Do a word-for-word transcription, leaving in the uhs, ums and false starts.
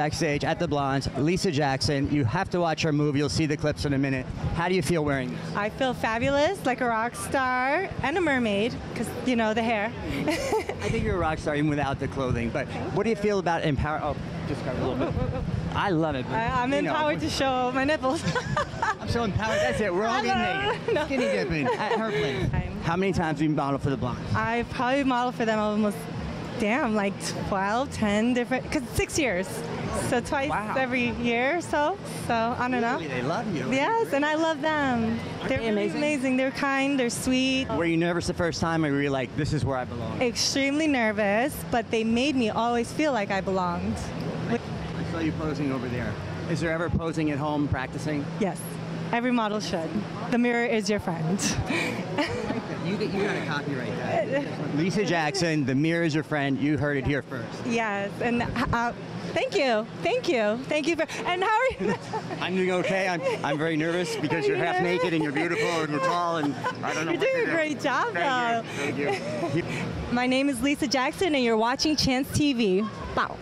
backstage at the Blondes, Lisa Jackson. You have to watch her move. You'll see the clips in a minute. How do you feel wearing this? I feel fabulous, like a rock star and a mermaid, because, you know, the hair. I think you're a rock star even without the clothing. But what do you feel about empower? Oh, just got a little bit. I love it. But, I, I'm empowered know. to show my nipples. I'm so empowered. That's it. We're all getting naked. No. Skinny dipping at her place. How many times have you modeled for the Blondes? I probably modeled for them almost, damn, like twelve, ten different, because six years. So twice wow. every year or so. So I don't know. They love you. Yes, and I love them. Aren't they're they amazing? Really amazing. They're kind. They're sweet. Were you nervous the first time, or were you like, this is where I belong? Extremely nervous, but they made me always feel like I belonged. I saw you posing over there. Is there ever posing at home, practicing? Yes. Every model should. The mirror is your friend. You, you gotta copyright that. Lisa Jackson, the mirror is your friend. You heard it here first. Yes, and uh, thank you, thank you, thank you for. And how are you? I'm doing okay. I'm I'm very nervous because you're half naked and you're beautiful and you're tall and I don't know. You're doing a great job, though. Thank you. Thank you. My name is Lisa Jackson, and you're watching Chance T V. Wow.